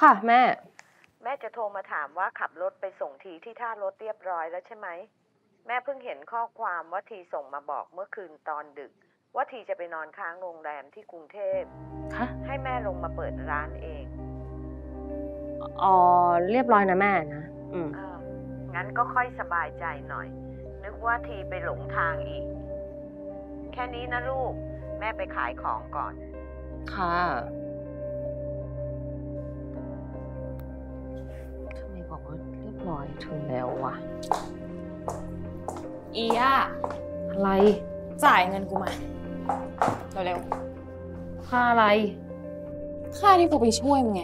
ค่ะแม่จะโทรมาถามว่าขับรถไปส่งทีที่ท่ารถเรียบร้อยแล้วใช่ไหมแม่เพิ่งเห็นข้อความว่าทีส่งมาบอกเมื่อคืนตอนดึกว่าทีจะไปนอนค้างโรงแรมที่กรุงเทพค่ะให้แม่ลงมาเปิดร้านเองอ๋อเรียบร้อยนะแม่นะงั้นก็ค่อยสบายใจหน่อยนึกว่าทีไปหลงทางอีกแค่นี้นะลูกแม่ไปขายของก่อนค่ะทำไมบอกว่าเรียบร้อยถึงแล้ววะอีย่าอะไรจ่ายเงินกูมาเร็วๆค่าอะไรค่าที่กูไปช่วยมึงไง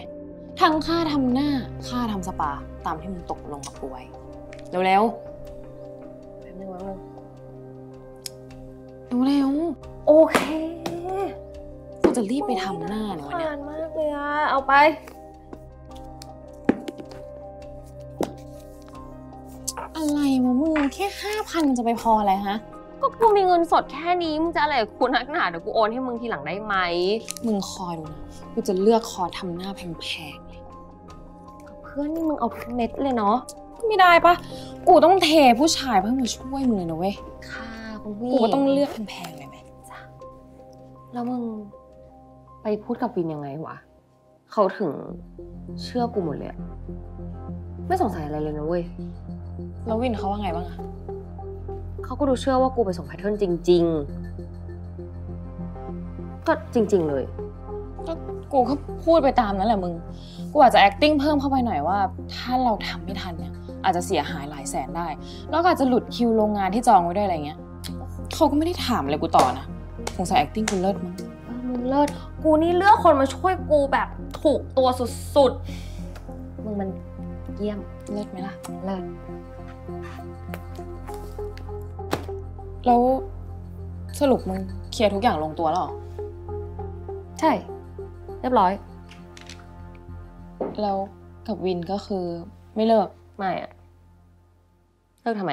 ทั้งค่าทำหน้าค่าทำสปาตามที่มึงตกลงกับกูไว้เร็วๆแป๊บนึงวะมึงเร็วๆโอเคกูจะรีบไปทำหน้าเนี่ยวันนี้นานมากเลยอะเอาไปอะไรมามึงแค่ 5,000 มันจะไปพออะไรฮะก็กูมีเงินสดแค่นี้มึงจะอะไรกับกูนักหนาเดี๋ยวกูโอนให้มึงทีหลังได้ไหมมึงคอยดูนะกูจะเลือกคอทำหน้าแพงๆเลยเพื่อนนี่มึงเอาทุกเม็ดเลยเนาะไม่ได้ปะกูต้องเทผู้ชายเพื่อมาช่วยมึงเลยนะเว้ยค่ะกูก็ต้องเลือกแพงๆเลยไหมจ้ะแล้วมึงไปพูดกับวินยังไงวะเขาถึงเชื่อกูหมดเลยไม่สงสัยอะไรเลยนะเว้ยแล้ววินเขาว่าไงบ้างอะเขาก็ดูเชื่อว่ากูไปส่งแพทเทิร์นจริงๆก็จริงๆเลยก็กูก็พูดไปตามนั้นแหละมึงกูอาจจะ acting เพิ่มเข้าไปหน่อยว่าถ้าเราทำไม่ทันเนี่ยอาจจะเสียหายหลายแสนได้แล้วก็อาจจะหลุดคิวโรงงานที่จองไว้ด้วยอะไรเงี้ยเขาก็ไม่ได้ถามอะไรกูต่อนะสงสัย acting กูเลิศมั้งมึงเลิศกูนี่เลือกคนมาช่วยกูแบบถูกตัวสุดๆมึงมันเยี่ยมเลิศไหมล่ะเลิศแล้วสรุปมึงเคลียร์ทุกอย่างลงตัวแล้วหรอใช่เรียบร้อยแล้วกับวินก็คือไม่เลิกไม่อะเลิกทำไม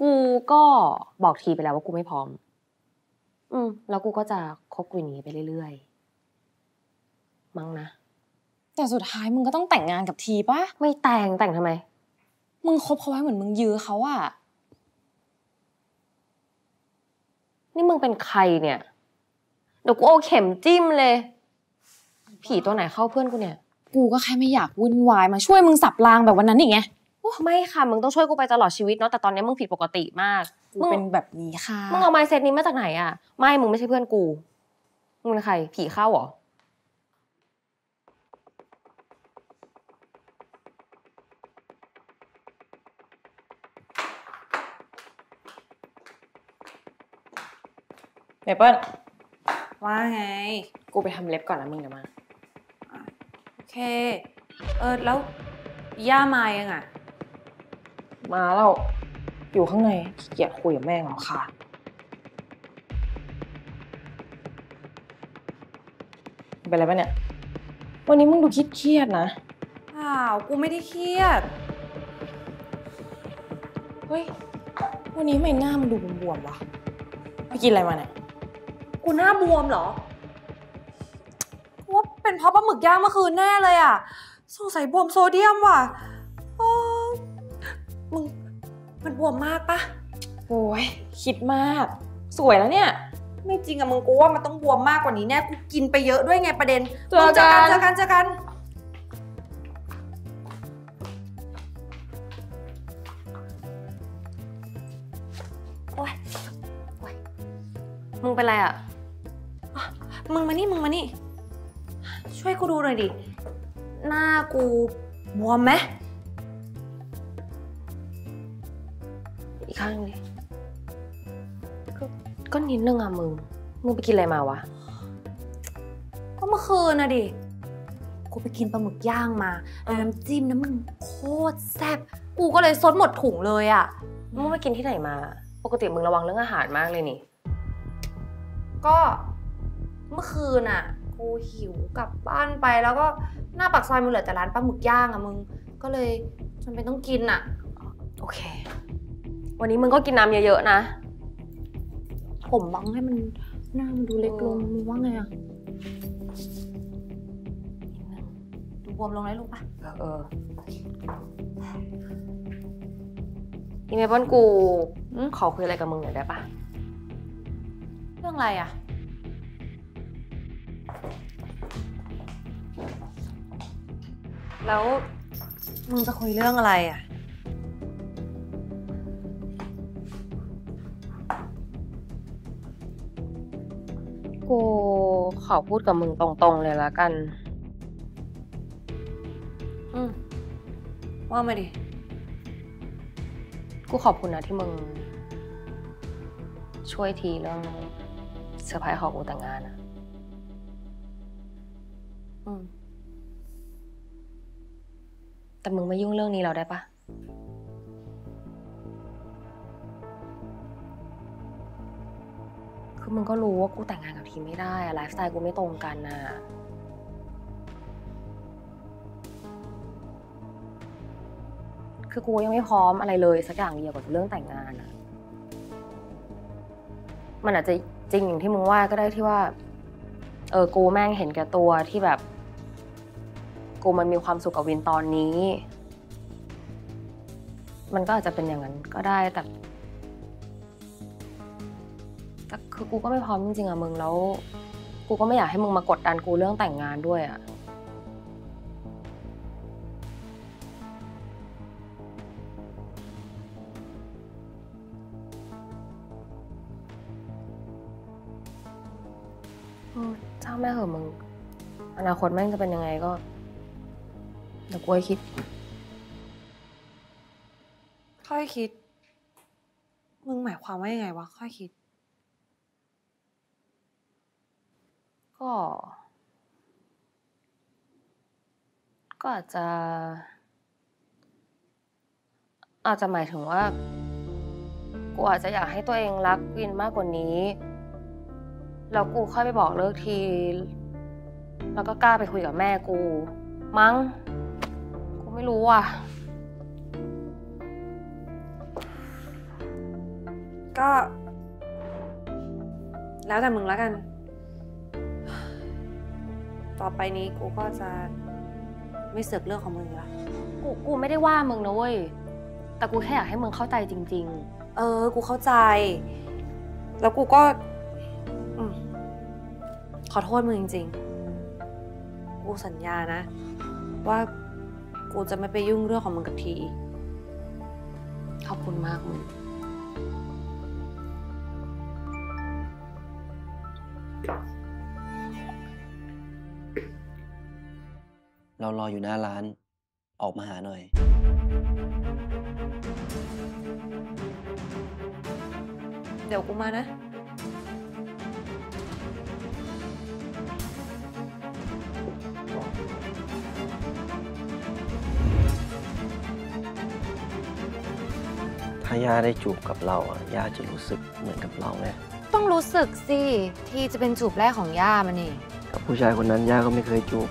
กูก็บอกทีไปแล้วว่ากูไม่พร้อมแล้วกูก็จะคบวินนี้ไปเรื่อยๆมั้งนะแต่สุดท้ายมึงก็ต้องแต่งงานกับทีป่ะไม่แต่งทำไมมึงคบเขาไว้เหมือนมึงยื้อเขาอะนี่มึงเป็นใครเนี่ยเดี๋ยวกูเอาเข็มจิ้มเลยผีตัวไหนเข้าเพื่อนกูเนี่ยกูก็แค่ไม่อยากวุ่นวายมาช่วยมึงสับรางแบบวันนั้นนี่ไงไม่ค่ะมึงต้องช่วยกูไปตลอดชีวิตเนาะแต่ตอนนี้มึงผิดปกติมากมึงเป็นแบบนี้ค่ะมึงเอาไมเซ็ตนี้มาจากไหนอ่ะไม่มึงไม่ใช่เพื่อนกูมึงเป็นใครผีเข้าเหรอเมเปิ้ลว่าไงกูไปทำเล็บก่อนนะมึงเดี๋ยวมาโอเคแล้วย่ามายังอ่ะมาแล้วอยู่ข้างในขี้เกียจคุยกับแม่ของค่ะเป็นไรป่ะเนี่ยวันนี้มึงดูเครียดนะอ้าวกูไม่ได้เครียดเฮ้ยวันนี้ทำไมหน้ามันดูบวมๆวะไปกินอะไรมาเนี่ยกูหน้าบวมเหรอว่าเป็นเพราะปลาหมึกย่างเมื่อคืนแน่เลยอ่ะสงสัยบวมโซเดียมว่ะมึงมันบวมมากปะโอ้ยคิดมากสวยแล้วเนี่ยไม่จริงอะมึงกูว่ามันต้องบวมมากกว่านี้แน่กูกินไปเยอะด้วยไงประเด็นเจอกันมึงเป็นไรอ่ะมึงมานี่ช่วยกูดูหน่อยดิหน้ากูบวมไหมอีกข้างนึงดิก็นิดนึงอ่ะมึงไปกินอะไรมาวะก็เมื่อคืนนะดิกูไปกินปลาหมึกย่างมาน้ำจิ้มนะมึงโคตรแซ่บกูก็เลยซดหมดถุงเลยอ่ะมึงไปกินที่ไหนมาปกติมึงระวังเรื่องอาหารมากเลยนี่ก็เมื่อคืนน่ะกูหิวกลับบ้านไปแล้วก็หน้าปากซอยมึงเหลือแต่ร้านปลาหมึกย่างอ่ะมึงก็เลยจำเป็นต้องกินอ่ะโอเควันนี้มึงก็กินน้ำเยอะๆนะผมบังให้มันหน้ามันดูเล็กลงมึงว่าไงอ่ะ บวมลงแล้วลูกป่ะยังไงบ้านกูขอคุยอะไรกับมึงหน่อยได้ป่ะเรื่องอะไรอ่ะแล้วมึงจะคุยเรื่องอะไรอ่ะกูขอพูดกับมึงตรงๆเลยละกันว่ามาดิกูขอบคุณนะที่มึงช่วยทีเรื่องเซอร์ไพรส์ขอกูแต่งงานอะแต่มึงไม่ยุ่งเรื่องนี้เราได้ปะคือมึงก็รู้ว่ากูแต่งงานกับทีไม่ได้อะไลฟ์สไตล์กูไม่ตรงกันอะคือกูยังไม่พร้อมอะไรเลยสักอย่างเดียวกับเรื่องแต่งงานอะมันอาจจะจริงอย่างที่มึงว่าก็ได้ที่ว่ากูแม่งเห็นแก่ตัวที่แบบกูมันมีความสุขกับวินตอนนี้มันก็อาจจะเป็นอย่างนั้นก็ได้แต่คือกูก็ไม่พร้อมจริงๆอะมึงแล้วกูก็ไม่อยากให้มึงมากดดันกูเรื่องแต่งงานด้วยอะเจ้าแม่เหอะมึงอนาคตแม่งจะเป็นยังไงก็เดี๋ยวกูให้คิดค่อยคิดมึงหมายความว่ายังไงวะค่อยคิดก็อาจจะหมายถึงว่ากูอาจจะอยากให้ตัวเองรักวินมากกว่านี้แล้วกูค่อยไปบอกเลิกทีแล้วก็กล้าไปคุยกับแม่กูมั้งกูไม่รู้อ่ะก็แล้วแต่มึงแล้วกันต่อไปนี้กูก็จะไม่เสือกเรื่องของมึงละกูไม่ได้ว่ามึงนะเว้ยแต่กูแค่อยากให้มึงเข้าใจจริงๆกูเข้าใจแล้วกูก็ขอโทษมึงจริงๆกูสัญญานะว่ากูจะไม่ไปยุ่งเรื่องของมึงกับทีอีกขอบคุณมากมึงเรารออยู่หน้าร้านออกมาหาหน่อยเดี๋ยวกูมานะถ้าย่าได้จูบกับเราอ่ะย่าจะรู้สึกเหมือนกับเราไหมต้องรู้สึกสิที่จะเป็นจูบแรกของย่ามันนี่กับผู้ชายคนนั้นย่าก็ไม่เคยจูบ